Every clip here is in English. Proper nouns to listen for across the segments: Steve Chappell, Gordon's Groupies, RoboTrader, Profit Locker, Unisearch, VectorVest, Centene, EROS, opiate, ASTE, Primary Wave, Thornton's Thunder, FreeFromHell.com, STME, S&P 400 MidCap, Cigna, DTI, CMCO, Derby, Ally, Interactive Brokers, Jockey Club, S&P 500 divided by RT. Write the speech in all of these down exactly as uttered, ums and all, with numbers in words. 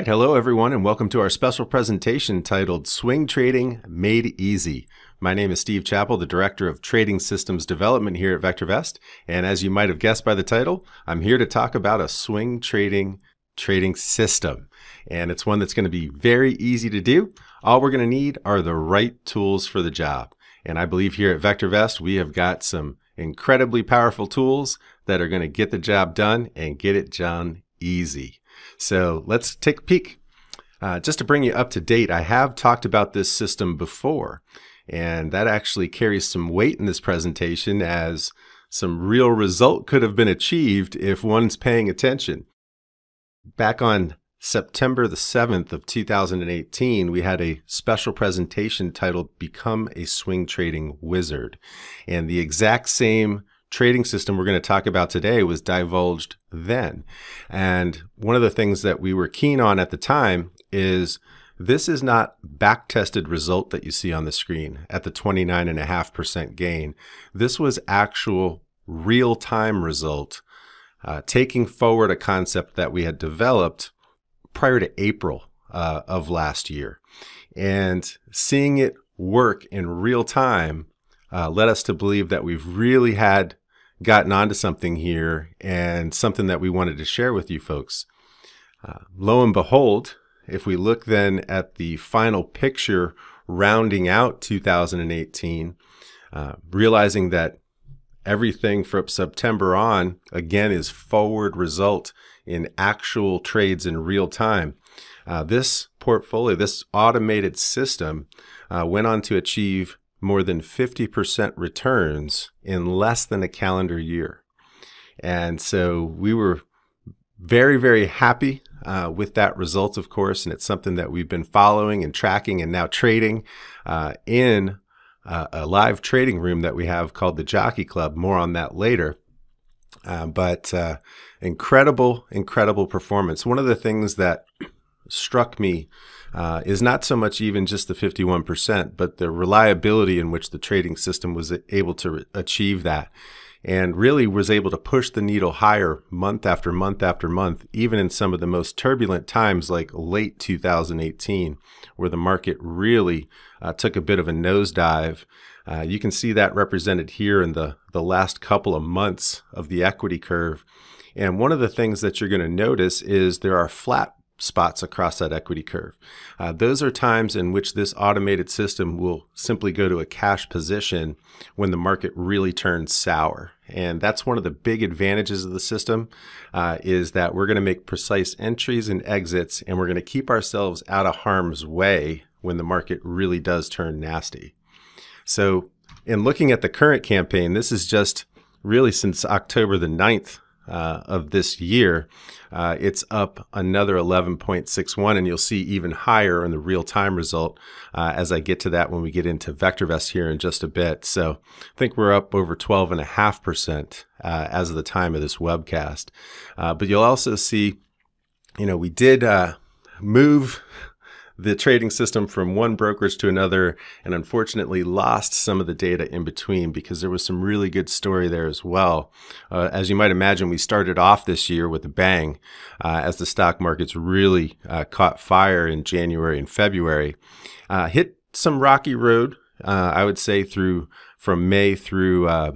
right, hello everyone, and welcome to our special presentation titled Swing Trading Made Easy. My name is Steve Chappell, the Director of Trading Systems Development here at VectorVest, and as you might have guessed by the title, I'm here to talk about a swing trading trading system, and it's one that's going to be very easy to do. All we're going to need are the right tools for the job, and I believe here at VectorVest we have got some incredibly powerful tools that are going to get the job done and get it done easy. So let's take a peek. Uh, just to bring you up to date, I have talked about this system before, and that actually carries some weight in this presentation, as some real result could have been achieved if one's paying attention. Back on September the seventh of two thousand eighteen, we had a special presentation titled Become a Swing Trading Wizard, and the exact same trading system we're going to talk about today was divulged then. And one of the things that we were keen on at the time is this is not back-tested result that you see on the screen at the twenty-nine point five percent gain. This was actual real-time result, uh, taking forward a concept that we had developed prior to April uh, of last year. And seeing it work in real time uh, led us to believe that we've really had gotten onto something here, and something that we wanted to share with you folks. Uh, lo and behold, if we look then at the final picture rounding out two thousand eighteen, uh, realizing that everything from September on, again, is forward result in actual trades in real time. Uh, this portfolio, this automated system, uh, went on to achieve more than fifty percent returns in less than a calendar year. And so we were very, very happy uh, with that result, of course, and it's something that we've been following and tracking and now trading uh, in uh, a live trading room that we have called the Jockey Club. More on that later. Uh, but uh, incredible, incredible performance. One of the things that struck me uh, is not so much even just the fifty-one percent, but the reliability in which the trading system was able to achieve that, and really was able to push the needle higher month after month after month, even in some of the most turbulent times like late two thousand eighteen, where the market really uh, took a bit of a nosedive. Uh, you can see that represented here in the, the last couple of months of the equity curve. And one of the things that you're going to notice is there are flat spots across that equity curve. Uh, those are times in which this automated system will simply go to a cash position when the market really turns sour. And that's one of the big advantages of the system, uh, is that we're going to make precise entries and exits, and we're going to keep ourselves out of harm's way when the market really does turn nasty. So in looking at the current campaign, this is just really since October the ninth, Uh, of this year, uh, it's up another eleven point six one, and you'll see even higher in the real-time result uh, as I get to that when we get into VectorVest here in just a bit. So I think we're up over twelve point five percent uh, as of the time of this webcast. Uh, but you'll also see, you know, we did uh, move the trading system from one brokerage to another, and unfortunately lost some of the data in between because there was some really good story there as well. Uh, as you might imagine, we started off this year with a bang uh, as the stock markets really uh, caught fire in January and February. Uh, hit some rocky road, uh, I would say, through from May through uh,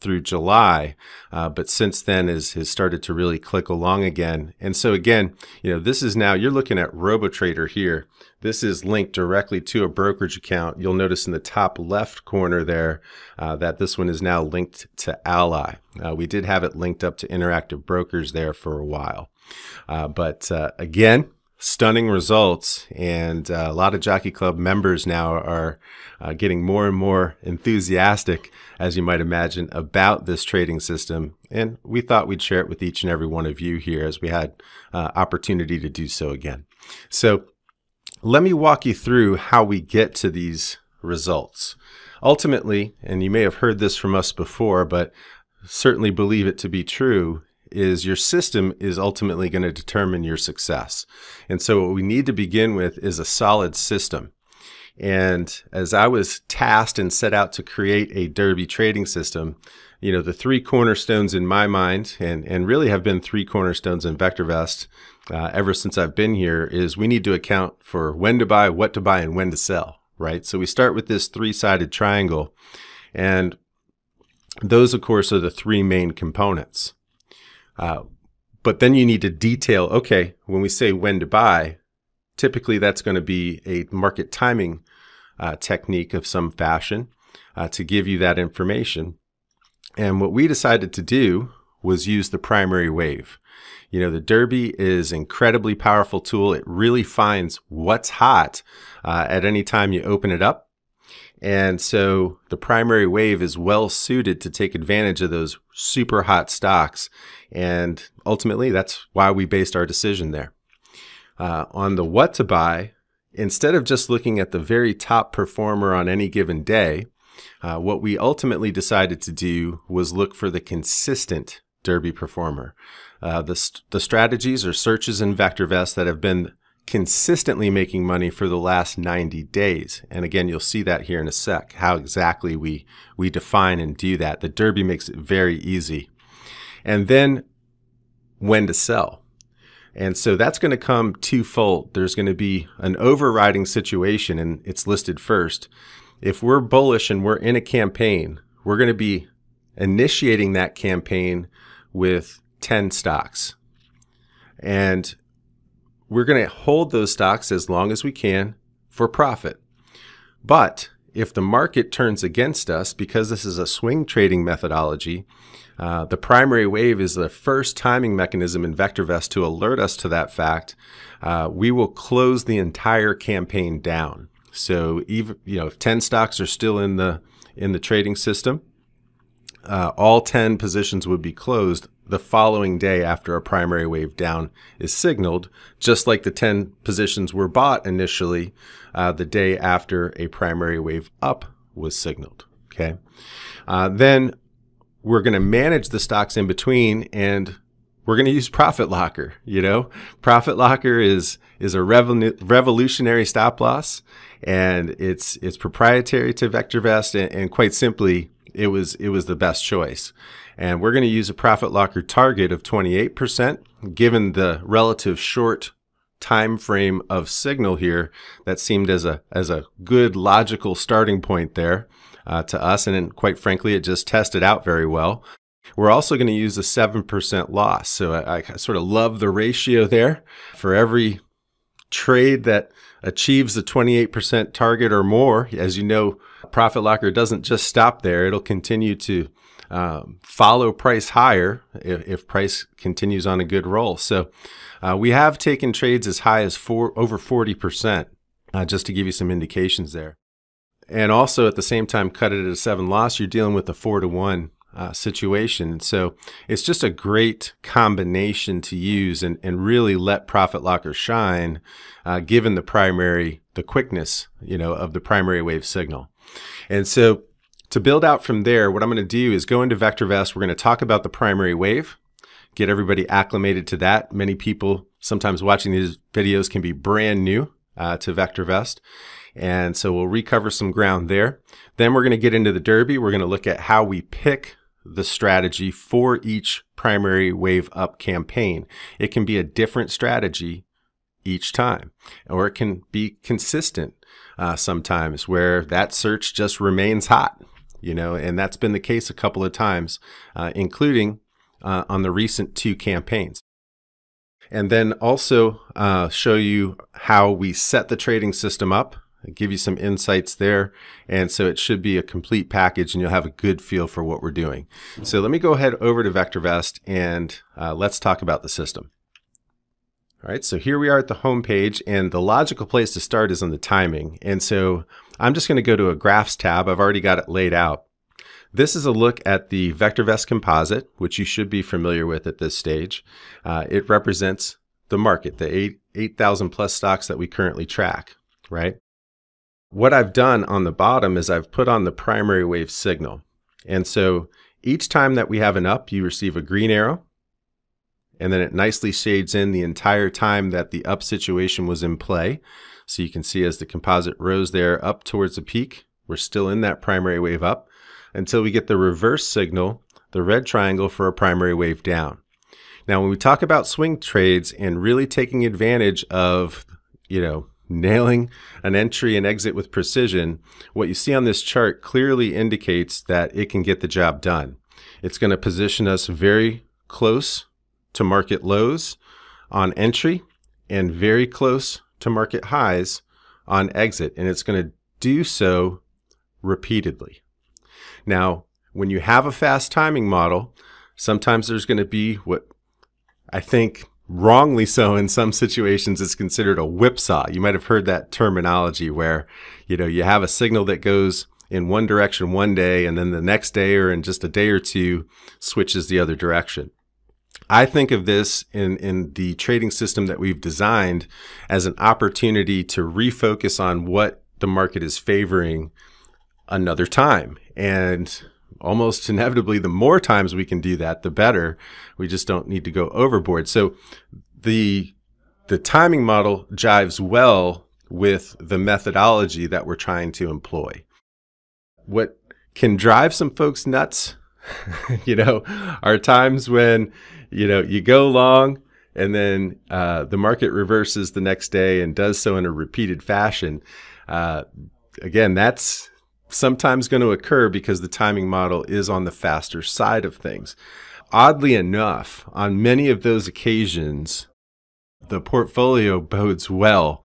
through July, uh, but since then is, has started to really click along again. And so again, you know, this is now, you're looking at RoboTrader here. This is linked directly to a brokerage account. You'll notice in the top left corner there uh, that this one is now linked to Ally. Uh, we did have it linked up to Interactive Brokers there for a while. Uh, but uh, again, stunning results, and uh, a lot of Jockey Club members now are uh, getting more and more enthusiastic, as you might imagine, about this trading system, and we thought we'd share it with each and every one of you here as we had uh, opportunity to do so again. So let me walk you through how we get to these results. Ultimately, and you may have heard this from us before, but certainly believe it to be true, is your system is ultimately going to determine your success. And so what we need to begin with is a solid system. And as I was tasked and set out to create a Derby trading system, you know, the three cornerstones in my mind, and, and really have been three cornerstones in VectorVest uh, ever since I've been here, is we need to account for when to buy, what to buy, and when to sell, right? So we start with this three-sided triangle. And those, of course, are the three main components. Uh, but then you need to detail, okay, when we say when to buy, typically that's going to be a market timing uh, technique of some fashion uh, to give you that information. And what we decided to do was use the primary wave. You know, the Derby is an incredibly powerful tool. It really finds what's hot uh, at any time you open it up. And so the primary wave is well suited to take advantage of those super hot stocks. And ultimately, that's why we based our decision there. Uh, on the what to buy, instead of just looking at the very top performer on any given day, uh, what we ultimately decided to do was look for the consistent Derby performer. Uh, the, st the strategies or searches in VectorVest that have been consistently making money for the last ninety days. And again, you'll see that here in a sec, how exactly we, we define and do that. The Derby makes it very easy. And then when to sell. And so that's going to come twofold. There's going to be an overriding situation, and it's listed first. If we're bullish and we're in a campaign, we're going to be initiating that campaign with ten stocks. And we're going to hold those stocks as long as we can for profit. But if the market turns against us, because this is a swing trading methodology, uh, the primary wave is the first timing mechanism in VectorVest to alert us to that fact. Uh, we will close the entire campaign down. So even, you know, if ten stocks are still in the in the trading system, uh, all ten positions would be closed the following day after a primary wave down is signaled, just like the ten positions were bought initially uh, the day after a primary wave up was signaled, okay? Uh, then we're gonna manage the stocks in between, and we're gonna use Profit Locker, you know? Profit Locker is is a revolu revolutionary stop loss, and it's it's proprietary to VectorVest, and, and quite simply, it was it was the best choice. And we're going to use a Profit Locker target of twenty-eight percent. Given the relative short time frame of signal here, that seemed as a as a good logical starting point there uh, to us, and then, quite frankly, it just tested out very well. We're also going to use a seven percent loss. So I, I sort of love the ratio there. For every trade that achieves the twenty-eight percent target or more, as you know, Profit Locker doesn't just stop there. It'll continue to Um, follow price higher if, if price continues on a good roll. So uh, we have taken trades as high as four, over forty percent, uh, just to give you some indications there. And also at the same time, cut it at a seven loss, you're dealing with a four to one uh, situation. So it's just a great combination to use and, and really let Profit Locker shine, uh, given the primary, the quickness, you know, of the primary wave signal. And so to build out from there, what I'm going to do is go into VectorVest. We're going to talk about the primary wave, get everybody acclimated to that. Many people sometimes watching these videos can be brand new uh, to VectorVest. And so we'll recover some ground there. Then we're going to get into the Derby. We're going to look at how we pick the strategy for each primary wave up campaign. It can be a different strategy each time, or it can be consistent uh, sometimes where that search just remains hot. You know, and that's been the case a couple of times, uh, including uh, on the recent two campaigns. And then also uh, show you how we set the trading system up, give you some insights there. And so it should be a complete package, and you'll have a good feel for what we're doing. So let me go ahead over to VectorVest, and uh, let's talk about the system. All right, so here we are at the home page, and the logical place to start is on the timing. And so I'm just going to go to a graphs tab. I've already got it laid out. This is a look at the VectorVest composite, which you should be familiar with at this stage. Uh, it represents the market, the eight thousand plus stocks that we currently track, right? What I've done on the bottom is I've put on the primary wave signal. And so each time that we have an up, you receive a green arrow. and then it nicely shades in the entire time that the up situation was in play. So you can see as the composite rose there up towards the peak, we're still in that primary wave up until we get the reverse signal, the red triangle for a primary wave down. Now, when we talk about swing trades and really taking advantage of, you know, nailing an entry and exit with precision, what you see on this chart clearly indicates that it can get the job done. It's going to position us very close to market lows on entry and very close to market highs on exit, and it's going to do so repeatedly. Now, when you have a fast timing model, sometimes there's going to be what I think wrongly so in some situations is considered a whipsaw. You might have heard that terminology where, you know, you have a signal that goes in one direction one day and then the next day or in just a day or two switches the other direction. I think of this in, in the trading system that we've designed as an opportunity to refocus on what the market is favoring another time. And almost inevitably, the more times we can do that, the better. We just don't need to go overboard. So the, the timing model jives well with the methodology that we're trying to employ. What can drive some folks nuts, you know, are times when, you know, you go long and then uh, the market reverses the next day and does so in a repeated fashion. Uh, again, that's sometimes going to occur because the timing model is on the faster side of things. Oddly enough, on many of those occasions, the portfolio bodes well,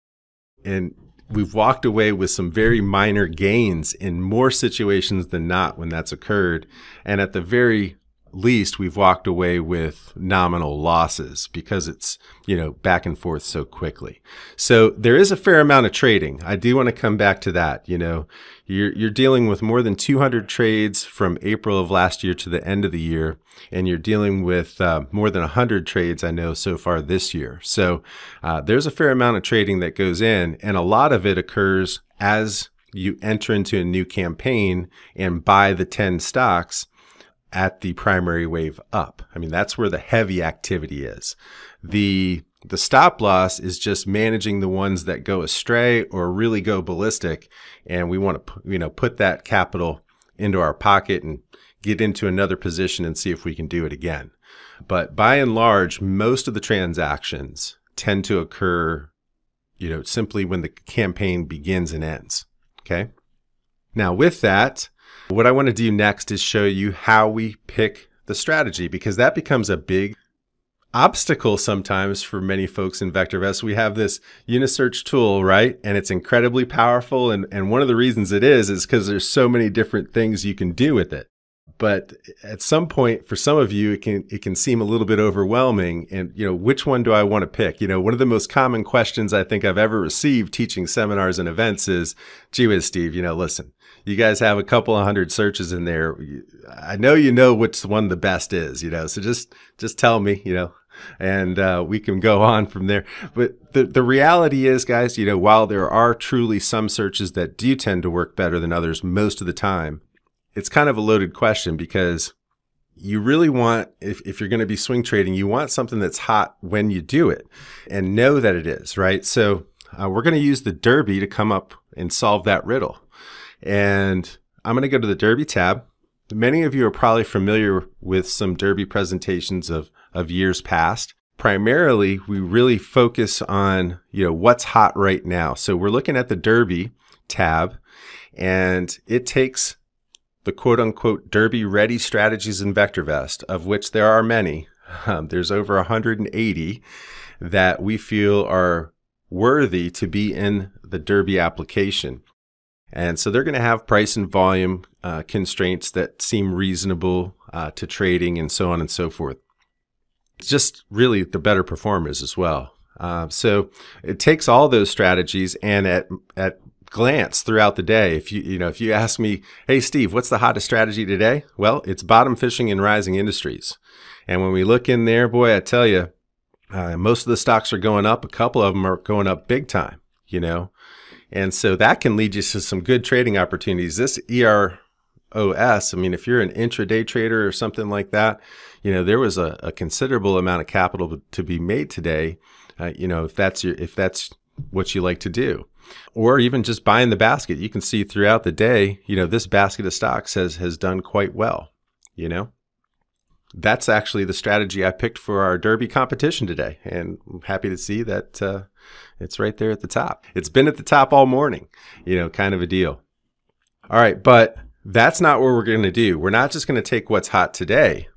and we've walked away with some very minor gains in more situations than not when that's occurred. And at the very least, we've walked away with nominal losses because it's, you know, back and forth so quickly. So there is a fair amount of trading. I do want to come back to that. You know, you're, you're dealing with more than two hundred trades from April of last year to the end of the year. And you're dealing with uh, more than one hundred trades, I know, so far this year. So uh, there's a fair amount of trading that goes in, and a lot of it occurs as you enter into a new campaign and buy the ten stocks at the primary wave up. I mean, that's where the heavy activity is. The, the stop loss is just managing the ones that go astray or really go ballistic. And we want to, you know, put that capital into our pocket and get into another position and see if we can do it again. But by and large, most of the transactions tend to occur, you know, simply when the campaign begins and ends. Okay. Now with that, what I want to do next is show you how we pick the strategy, because that becomes a big obstacle sometimes for many folks in VectorVest. We have this Unisearch tool, right? And it's incredibly powerful. And, and one of the reasons it is is because there's so many different things you can do with it. But at some point, for some of you, it can it can seem a little bit overwhelming. And, you know, which one do I want to pick? You know, one of the most common questions I think I've ever received teaching seminars and events is, gee whiz, Steve, you know, listen, you guys have a couple of hundred searches in there. I know you know which one the best is, you know, so just just tell me, you know, and uh, we can go on from there. But the, the reality is, guys, you know, while there are truly some searches that do tend to work better than others most of the time, it's kind of a loaded question, because you really want, if, if you're going to be swing trading, you want something that's hot when you do it and know that it is, right? So uh, we're going to use the Derby to come up and solve that riddle. And I'm going to go to the Derby tab. Many of you are probably familiar with some Derby presentations of, of years past. Primarily, we really focus on, you know, what's hot right now. So we're looking at the Derby tab, and it takes the quote-unquote Derby-ready strategies in VectorVest, of which there are many. Um, there's over one hundred eighty that we feel are worthy to be in the Derby application. And so they're going to have price and volume uh, constraints that seem reasonable uh, to trading, and so on and so forth. It's just really the better performers as well. Uh, so it takes all those strategies, and at at glance throughout the day, if you you know if you ask me, hey Steve, what's the hottest strategy today? Well, it's bottom fishing and rising industries. And when we look in there, boy, I tell you, uh, most of the stocks are going up. A couple of them are going up big time, you know. And so that can lead you to some good trading opportunities. This E R O S O S, I mean, if you're an intraday trader or something like that, you know, there was a, a considerable amount of capital to be made today. Uh, you know, if that's your, if that's what you like to do, or even just buying the basket, you can see throughout the day, you know, this basket of stocks has, has done quite well, you know. That's actually the strategy I picked for our Derby competition today, and I'm happy to see that uh, it's right there at the top. It's been at the top all morning, you know, kind of a deal. All right, but that's not what we're going to do. We're not just going to take what's hot today.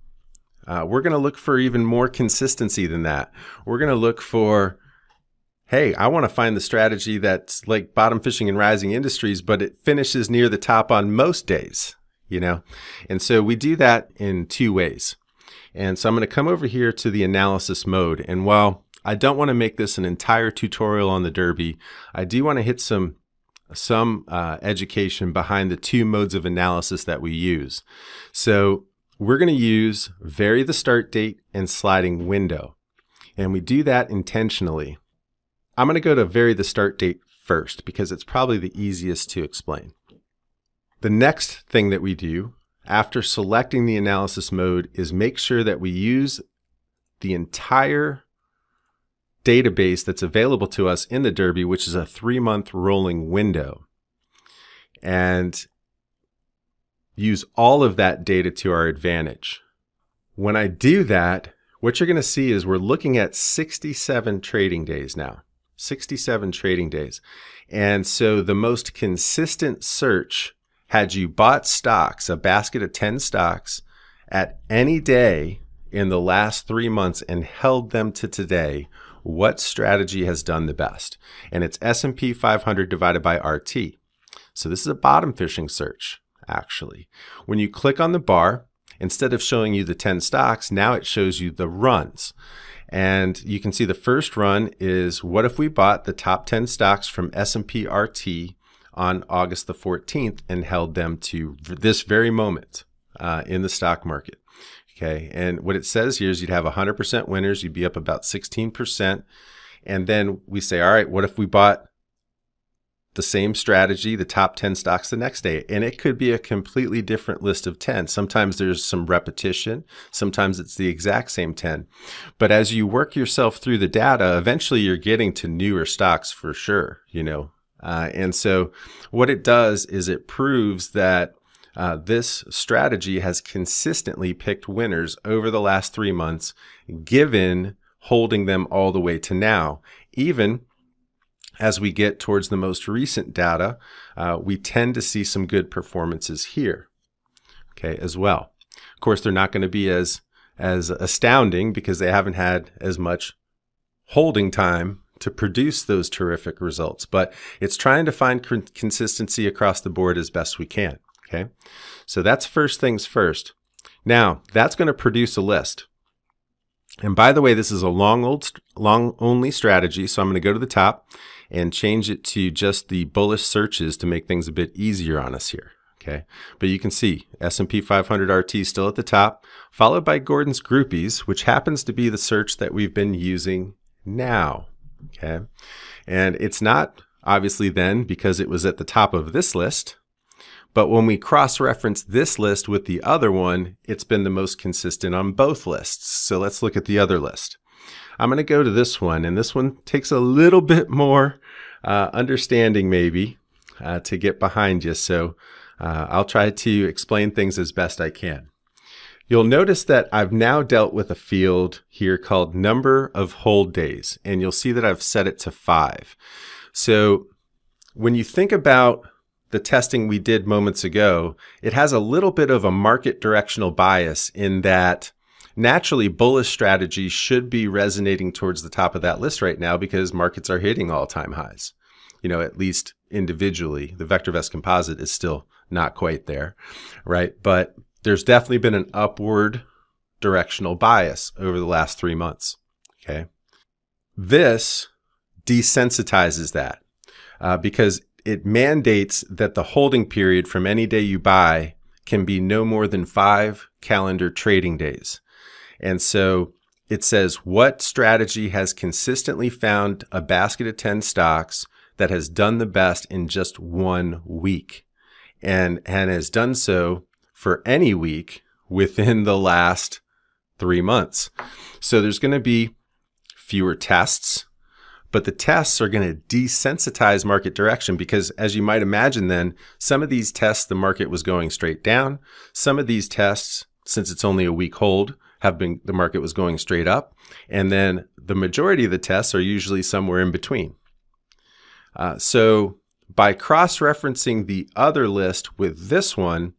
Uh, we're going to look for even more consistency than that. We're going to look for, hey, I want to find the strategy that's like bottom fishing and rising industries, but it finishes near the top on most days, you know? And so we do that in two ways. And so I'm going to come over here to the analysis mode. And while I don't want to make this an entire tutorial on the Derby, I do want to hit some, some uh, education behind the two modes of analysis that we use. So we're going to use vary the start date and sliding window. And we do that intentionally. I'm going to go to vary the start date first because it's probably the easiest to explain. The next thing that we do after selecting the analysis mode is make sure that we use the entire database that's available to us in the Derby, which is a three-month rolling window, and use all of that data to our advantage. When I do that, what you're going to see is we're looking at sixty-seven trading days now, sixty-seven trading days. And so the most consistent search, had you bought stocks, a basket of ten stocks at any day in the last three months and held them to today, what strategy has done the best? And it's S and P five hundred divided by R T. So this is a bottom fishing search, actually. When you click on the bar, instead of showing you the ten stocks, now it shows you the runs. And you can see the first run is, what if we bought the top ten stocks from S and P R T on August the fourteenth and held them to this very moment uh, in the stock market. Okay, and what it says here is you'd have one hundred percent winners, you'd be up about sixteen percent. And then we say, all right, what if we bought the same strategy, the top ten stocks the next day? And it could be a completely different list of ten. Sometimes there's some repetition, sometimes it's the exact same ten. But as you work yourself through the data, eventually you're getting to newer stocks for sure, you know. Uh, and so what it does is it proves that uh, this strategy has consistently picked winners over the last three months, given holding them all the way to now. Even as we get towards the most recent data, uh, we tend to see some good performances here, okay, as well. Of course, they're not going to be as, as astounding because they haven't had as much holding time to produce those terrific results, but it's trying to find consistency across the board as best we can, okay? So that's first things first. Now, that's gonna produce a list. And by the way, this is a long old, long only strategy, so I'm gonna go to the top and change it to just the bullish searches to make things a bit easier on us here, okay? But you can see S and P five hundred R T still at the top, followed by Gordon's Groupies, which happens to be the search that we've been using now. Okay, and it's not obviously then because it was at the top of this list, but when we cross-reference this list with the other one, it's been the most consistent on both lists. So let's look at the other list. I'm going to go to this one, and this one takes a little bit more uh, understanding maybe uh, to get behind you. So uh, I'll try to explain things as best I can. You'll notice that I've now dealt with a field here called number of hold days, and you'll see that I've set it to five. So when you think about the testing we did moments ago, it has a little bit of a market directional bias in that naturally bullish strategies should be resonating towards the top of that list right now because markets are hitting all-time highs, you know, at least individually. The VectorVest composite is still not quite there, right? But there's definitely been an upward directional bias over the last three months, okay? This desensitizes that uh, because it mandates that the holding period from any day you buy can be no more than five calendar trading days. And so it says, what strategy has consistently found a basket of ten stocks that has done the best in just one week and, and has done so for any week within the last three months. So there's going to be fewer tests, but the tests are going to desensitize market direction, because as you might imagine then, some of these tests, the market was going straight down. Some of these tests, since it's only a week hold, have been, the market was going straight up. And then the majority of the tests are usually somewhere in between. Uh, so by cross-referencing the other list with this one,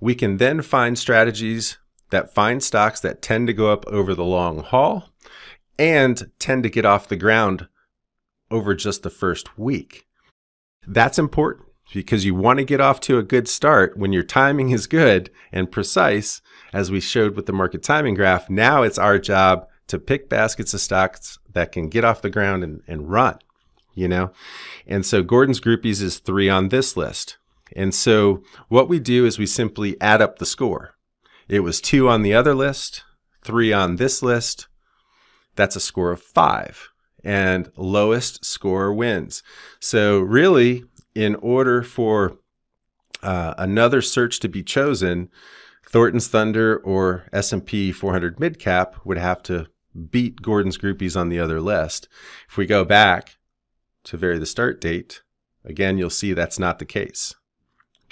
we can then find strategies that find stocks that tend to go up over the long haul and tend to get off the ground over just the first week. That's important, because you want to get off to a good start when your timing is good and precise. As we showed with the market timing graph, now it's our job to pick baskets of stocks that can get off the ground and, and run, you know? And so Gordon's Groupies is three on this list. And so what we do is we simply add up the score. It was two on the other list, three on this list. That's a score of five, and lowest score wins. So really, in order for uh, another search to be chosen, Thornton's Thunder or S and P four hundred MidCap would have to beat Gordon's Groupies on the other list. If we go back to vary the start date, again, you'll see that's not the case.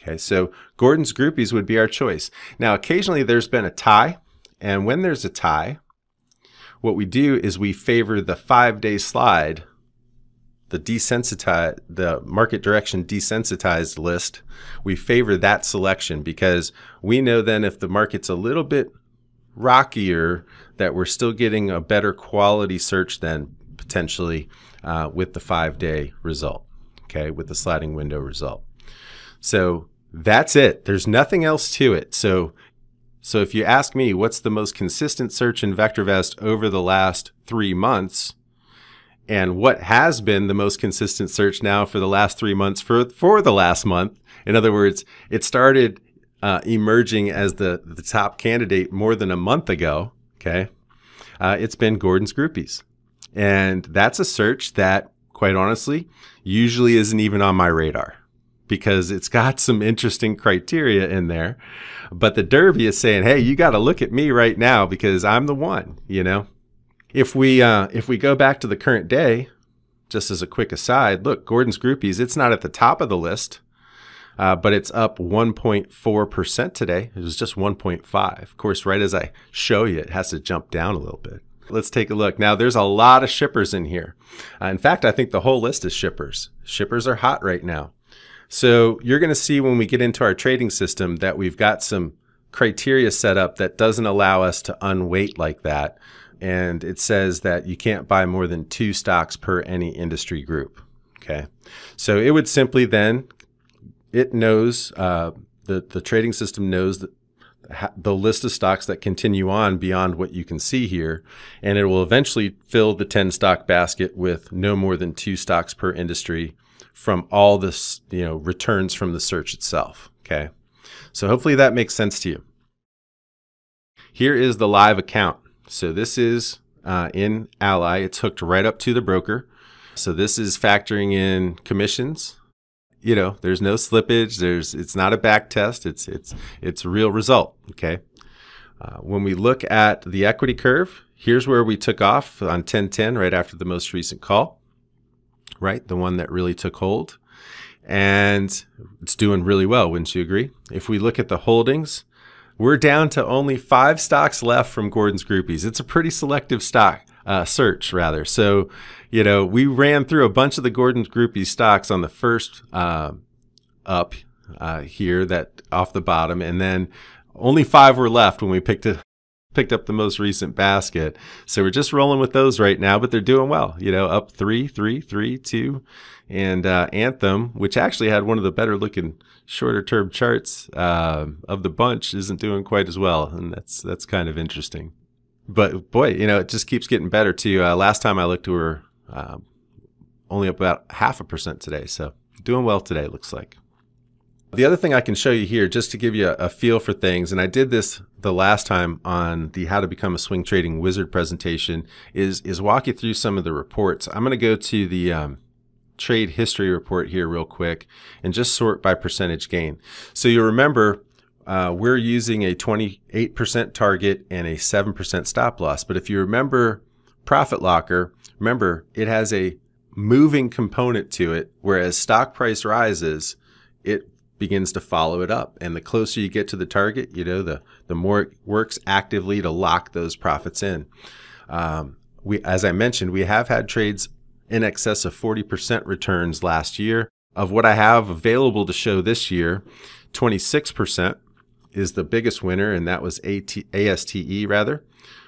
Okay, so Gordon's Groupies would be our choice. Now, occasionally there's been a tie, and when there's a tie, what we do is we favor the five-day slide, the desensitize, the market direction desensitized list. We favor that selection because we know then if the market's a little bit rockier, that we're still getting a better quality search than potentially uh, with the five-day result, okay, with the sliding window result. So that's it. There's nothing else to it. So, so if you ask me what's the most consistent search in VectorVest over the last three months, and what has been the most consistent search now for the last three months for, for the last month, in other words, it started uh, emerging as the, the top candidate more than a month ago, okay, uh, it's been Gordon's Groupies. And that's a search that, quite honestly, usually isn't even on my radar, because it's got some interesting criteria in there. But the Derby is saying, hey, you got to look at me right now because I'm the one, you know. If we, uh, if we go back to the current day, just as a quick aside, look, Gordon's Groupies, it's not at the top of the list, uh, but it's up one point four percent today. It was just one point five. Of course, right as I show you, it has to jump down a little bit. Let's take a look. Now, there's a lot of shippers in here. Uh, in fact, I think the whole list is shippers. Shippers are hot right now. So you're going to see when we get into our trading system that we've got some criteria set up that doesn't allow us to unweight like that. And it says that you can't buy more than two stocks per any industry group. Okay. So it would simply then, it knows, uh, the, the trading system knows that the list of stocks that continue on beyond what you can see here, and it will eventually fill the ten stock basket with no more than two stocks per industry from all this, you know, returns from the search itself. Okay. So hopefully that makes sense to you. Here is the live account. So this is uh, in Ally. It's hooked right up to the broker. So this is factoring in commissions. You know, there's no slippage. There's, it's not a back test. It's, it's, it's a real result. Okay. Uh, when we look at the equity curve, here's where we took off on ten ten right after the most recent call. Right, the one that really took hold, and it's doing really well, wouldn't you agree? If we look at the holdings, we're down to only five stocks left from Gordon's Groupies. It's a pretty selective stock uh, search, rather. So, you know, we ran through a bunch of the Gordon's Groupies stocks on the first uh, up uh, here, that off the bottom, and then only five were left when we picked it. Picked up the most recent basket. So we're just rolling with those right now, but they're doing well, you know, up three, three, three, two. And uh, Anthem, which actually had one of the better looking shorter term charts uh, of the bunch, isn't doing quite as well. And that's, that's kind of interesting. But boy, you know, it just keeps getting better too. Uh, last time I looked, we were uh, only up about half a percent today. So doing well today, looks like. The other thing I can show you here, just to give you a, a feel for things, and I did this the last time on the How to Become a Swing Trading Wizard presentation, is, is walk you through some of the reports. I'm going to go to the um, trade history report here real quick and just sort by percentage gain. So you'll remember uh, we're using a twenty-eight percent target and a seven percent stop loss. But if you remember Profit Locker, remember it has a moving component to it, whereas stock price rises, it begins to follow it up. And the closer you get to the target, you know, the, the more it works actively to lock those profits in. Um, we, as I mentioned, we have had trades in excess of forty percent returns last year. Of what I have available to show this year, twenty-six percent is the biggest winner, and that was A S T E rather,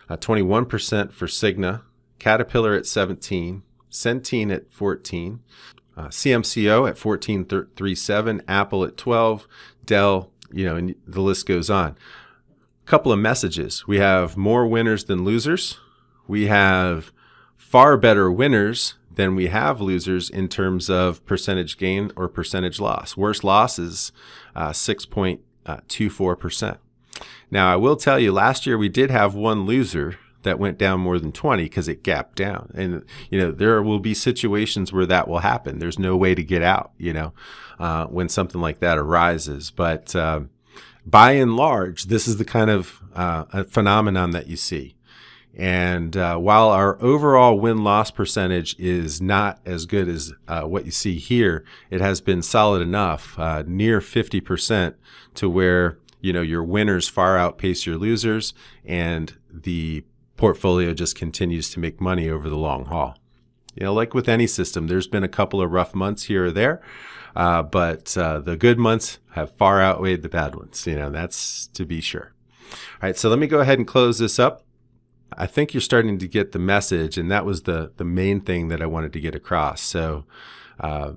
uh, twenty-one percent for Cigna, Caterpillar at seventeen, Centene at fourteen, uh, C M C O at fourteen thirty-seven, Apple at twelve, Dell, you know, and the list goes on. A couple of messages. We have more winners than losers. We have far better winners than we have losers in terms of percentage gain or percentage loss. Worst losses, uh, six point two four percent. Now, I will tell you, last year we did have one loser that went down more than twenty because it gapped down. And, you know, there will be situations where that will happen. There's no way to get out, you know, uh, when something like that arises. But uh, by and large, this is the kind of uh, a phenomenon that you see. And uh, while our overall win-loss percentage is not as good as uh, what you see here, it has been solid enough, uh, near fifty percent, to where, you know, your winners far outpace your losers, and the portfolio just continues to make money over the long haul. You know, like with any system, there's been a couple of rough months here or there, uh, but uh, the good months have far outweighed the bad ones. You know, that's to be sure. All right, so let me go ahead and close this up. I think you're starting to get the message, and that was the, the main thing that I wanted to get across. So uh,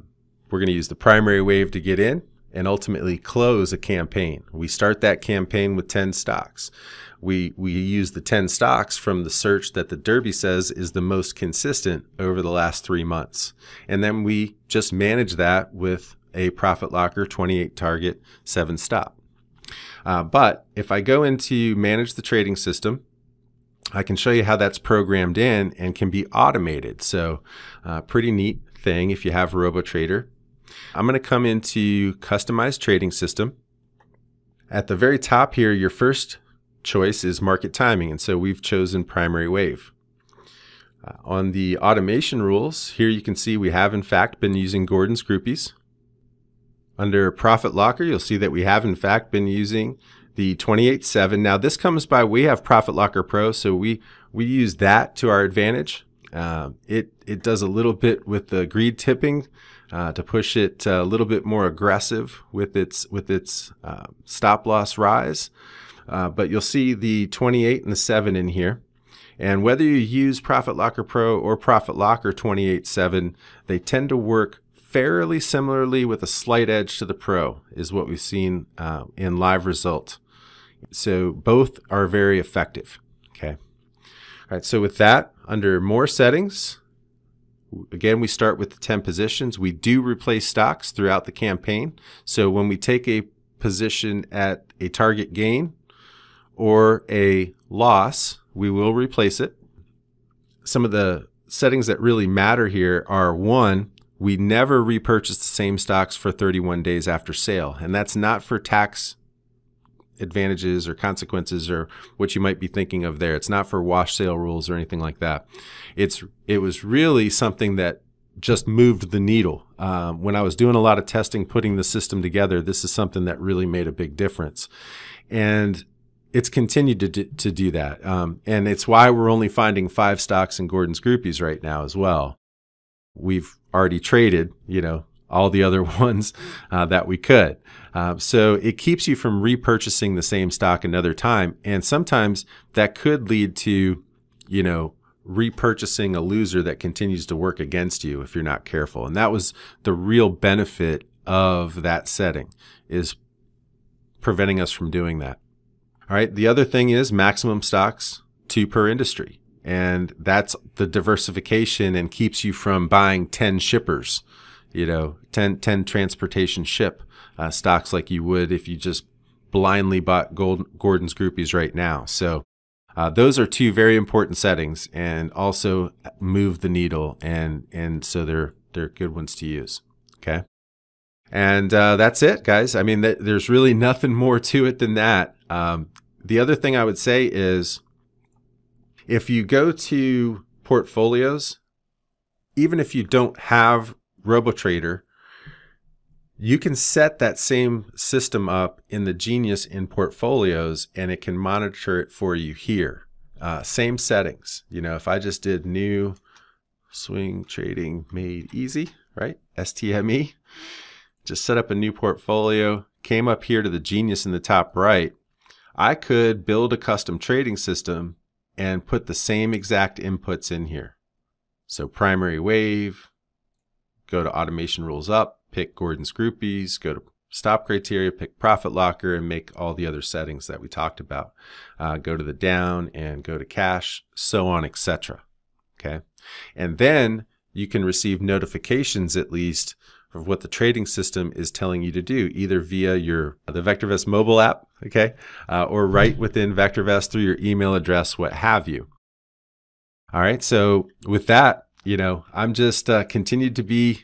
we're going to use the primary wave to get in and ultimately close a campaign. We start that campaign with ten stocks. We, we use the ten stocks from the search that the Derby says is the most consistent over the last three months. And then we just manage that with a Profit Locker, twenty-eight target, seven stop. Uh, but if I go into manage the trading system, I can show you how that's programmed in and can be automated. So uh, pretty neat thing if you have RoboTrader. I'm going to come into Customized Trading System. At the very top here, your first choice is Market Timing, and so we've chosen Primary Wave. Uh, on the Automation Rules, here you can see we have in fact been using Gordon's Groupies. Under Profit Locker, you'll see that we have in fact been using the twenty-eight seven. Now this comes by, we have Profit Locker Pro, so we we use that to our advantage. Uh, it it does a little bit with the greed tipping uh, to push it a little bit more aggressive with its with its uh, stop loss rise. Uh, but you'll see the twenty-eight and the seven in here. And whether you use Profit Locker Pro or Profit Locker twenty-eight seven, they tend to work fairly similarly with a slight edge to the Pro, is what we've seen uh, in live result. So both are very effective. Okay. All right. So with that, under more settings, again, we start with the ten positions. We do replace stocks throughout the campaign. So when we take a position at a target gain or a loss, we will replace it. Some of the settings that really matter here are one, we never repurchase the same stocks for thirty-one days after sale. And that's not for tax advantages or consequences or what you might be thinking of there. It's not for wash sale rules or anything like that. It's it was really something that just moved the needle. Um, when I was doing a lot of testing, putting the system together, this is something that really made a big difference. And it's continued to do, to do that. Um, and it's why we're only finding five stocks in Gordon's Groupies right now as well. We've already traded, you know, all the other ones uh, that we could. Uh, so it keeps you from repurchasing the same stock another time. And sometimes that could lead to, you know, repurchasing a loser that continues to work against you if you're not careful. And that was the real benefit of that setting, is preventing us from doing that. All right. The other thing is maximum stocks, two per industry. And that's the diversification and keeps you from buying ten shippers, you know, ten, ten transportation ship uh, stocks like you would if you just blindly bought Gold, Gordon's Groupies right now. So uh, those are two very important settings and also move the needle. And, and so they're, they're good ones to use. Okay. And uh, that's it, guys. I mean, th there's really nothing more to it than that. Um, the other thing I would say is, if you go to portfolios, even if you don't have RoboTrader, you can set that same system up in the Genius in portfolios, and it can monitor it for you here. Uh, same settings. You know, if I just did new swing trading made easy, right? S T M E, just set up a new portfolio, came up here to the Genius in the top right. I could build a custom trading system and put the same exact inputs in here. So Primary Wave, go to Automation Rules Up, pick Gordon's Groupies, go to Stop Criteria, pick Profit Locker, and make all the other settings that we talked about. Uh, go to the down and go to cash, so on, et cetera. Okay, and then you can receive notifications, at least, of what the trading system is telling you to do, either via your the VectorVest mobile app, okay, uh, or right within VectorVest through your email address, what have you. All right, so with that, you know, I'm just uh, continued to be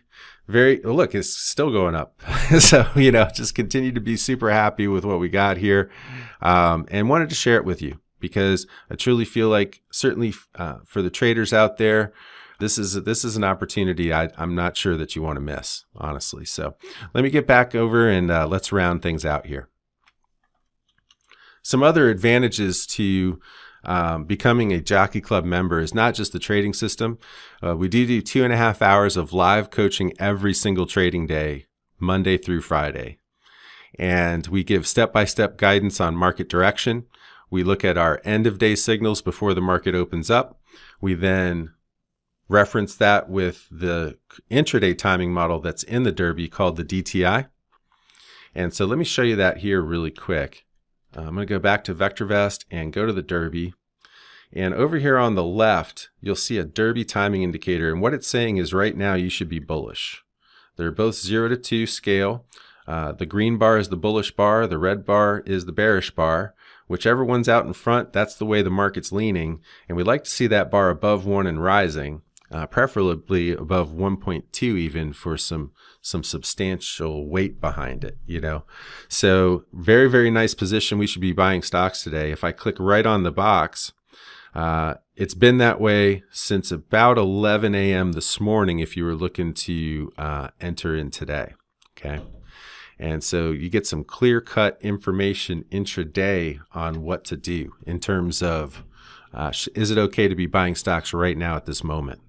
very, oh, look, it's still going up. So, you know, just continue to be super happy with what we got here, um, and wanted to share it with you because I truly feel like, certainly uh, for the traders out there, This is, this is an opportunity I, I'm not sure that you want to miss, honestly. So let me get back over and uh, let's round things out here. Some other advantages to um, becoming a Jockey Club member is not just the trading system. Uh, we do do two and a half hours of live coaching every single trading day, Monday through Friday. And we give step-by-step guidance on market direction. We look at our end-of-day signals before the market opens up. We then reference that with the intraday timing model that's in the Derby called the D T I. And so let me show you that here really quick. Uh, I'm going to go back to VectorVest and go to the Derby. And over here on the left, you'll see a Derby timing indicator. And what it's saying is right now you should be bullish. They're both zero to two scale. Uh, the green bar is the bullish bar. The red bar is the bearish bar. Whichever one's out in front, that's the way the market's leaning. And we like to see that bar above one and rising. Uh, preferably above one point two even, for some some substantial weight behind it, you know. So very, very nice position. We should be buying stocks today. If I click right on the box, uh, it's been that way since about eleven A M this morning if you were looking to uh, enter in today, okay? And so you get some clear-cut information intraday on what to do in terms of uh, is it okay to be buying stocks right now at this moment?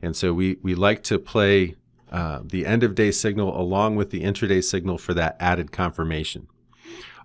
And so we, we like to play uh, the end of day signal along with the intraday signal for that added confirmation.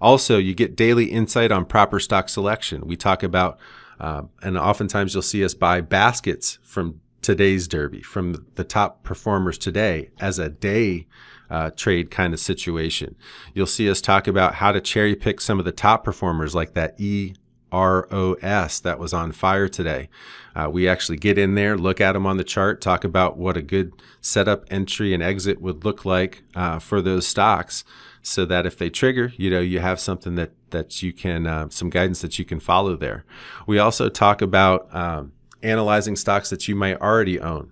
Also, you get daily insight on proper stock selection. We talk about, uh, and oftentimes you'll see us buy baskets from today's Derby, from the top performers today as a day uh, trade kind of situation. You'll see us talk about how to cherry pick some of the top performers like that E R O S that was on fire today. Uh, we actually get in there, look at them on the chart, talk about what a good setup, entry, and exit would look like uh, for those stocks, so that if they trigger, you know, you have something that that you can, uh, some guidance that you can follow there. We also talk about um, analyzing stocks that you might already own.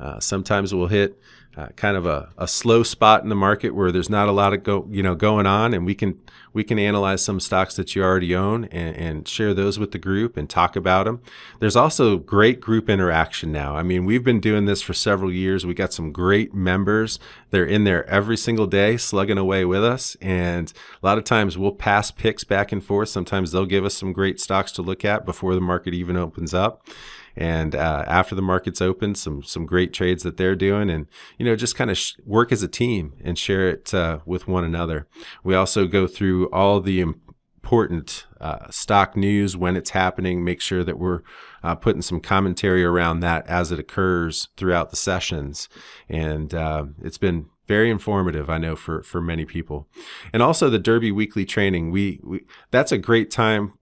Uh, sometimes we'll hit uh, kind of a, a slow spot in the market where there's not a lot of go, you know, going on, and we can we can analyze some stocks that you already own and, and share those with the group and talk about them. There's also great group interaction now. I mean, we've been doing this for several years. We got some great members. They're in there every single day, slugging away with us. And a lot of times we'll pass picks back and forth. Sometimes they'll give us some great stocks to look at before the market even opens up. And uh, after the market's open, some some great trades that they're doing, and you know, just kind of sh work as a team and share it uh, with one another. We also go through all the important uh, stock news when it's happening. Make sure that we're uh, putting some commentary around that as it occurs throughout the sessions, and uh, it's been very informative, I know, for for many people. And also the Derby weekly training. We, we that's a great time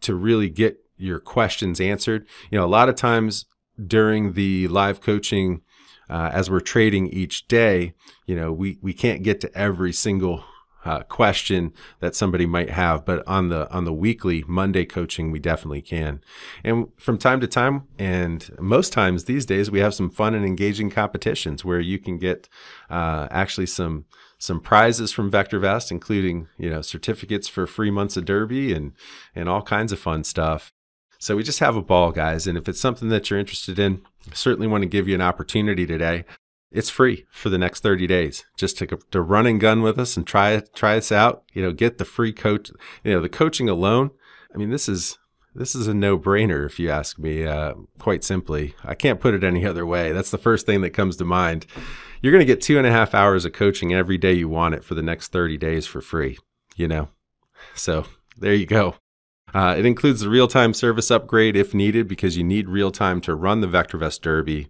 to really get your questions answered. You know, a lot of times during the live coaching, uh, as we're trading each day, you know, we, we can't get to every single uh, question that somebody might have, but on the, on the weekly Monday coaching, we definitely can. And from time to time, and most times these days, we have some fun and engaging competitions where you can get uh, actually some, some prizes from VectorVest, including, you know, certificates for free months of Derby and, and all kinds of fun stuff. So we just have a ball, guys. And if it's something that you're interested in, I certainly want to give you an opportunity today. It's free for the next thirty days. Just to, to run and gun with us and try it, try us out, you know, get the free coach, you know, the coaching alone. I mean, this is, this is a no-brainer if you ask me, uh, quite simply. I can't put it any other way. That's the first thing that comes to mind. You're going to get two and a half hours of coaching every day you want it for the next thirty days for free, you know? So there you go. Uh, it includes the real-time service upgrade if needed, because you need real-time to run the VectorVest Derby.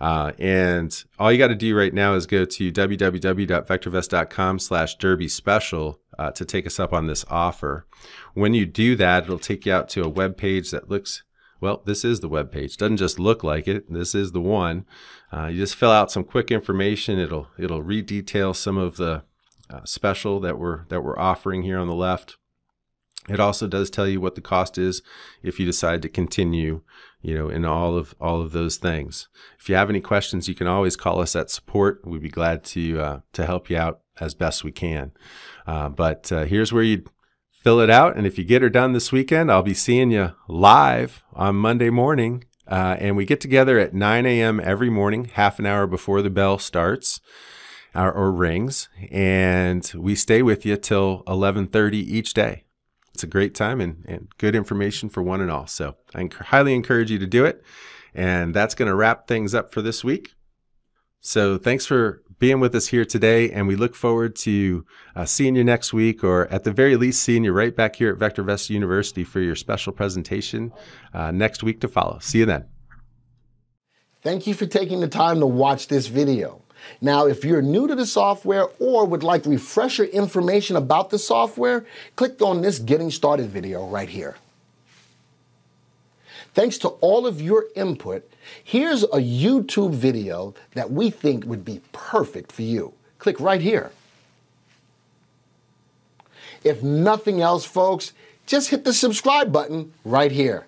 Uh, and all you got to do right now is go to w w w dot vectorvest dot com slash derby special uh, to take us up on this offer. When you do that, it'll take you out to a web page that looks, well, this is the web page. Doesn't just look like it. This is the one. Uh, you just fill out some quick information. It'll it'll redetail some of the uh, special that we're that we're offering here on the left. It also does tell you what the cost is if you decide to continue, you know, in all of all of those things. If you have any questions, you can always call us at support. We'd be glad to uh, to help you out as best we can. Uh, but uh, here's where you fill it out, and if you get her done this weekend, I'll be seeing you live on Monday morning. Uh, and we get together at nine A M every morning, half an hour before the bell starts. Or, or rings, and we stay with you till eleven thirty each day. It's a great time and, and good information for one and all. So I enc- highly encourage you to do it. And that's going to wrap things up for this week. So thanks for being with us here today. And we look forward to uh, seeing you next week, or at the very least, seeing you right back here at VectorVest University for your special presentation uh, next week to follow. See you then. Thank you for taking the time to watch this video. Now, if you're new to the software or would like refresher information about the software, click on this Getting Started video right here. Thanks to all of your input, here's a YouTube video that we think would be perfect for you. Click right here. If nothing else, folks, just hit the subscribe button right here.